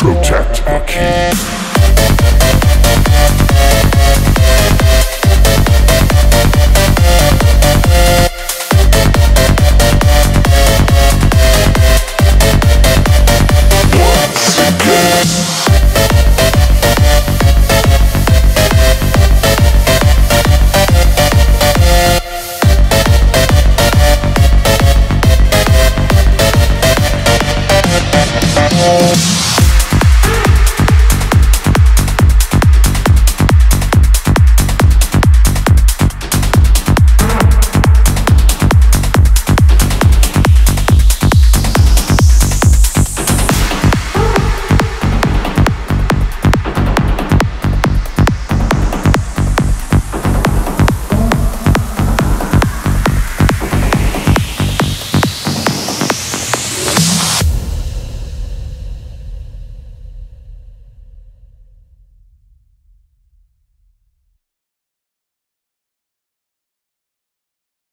Protect our king.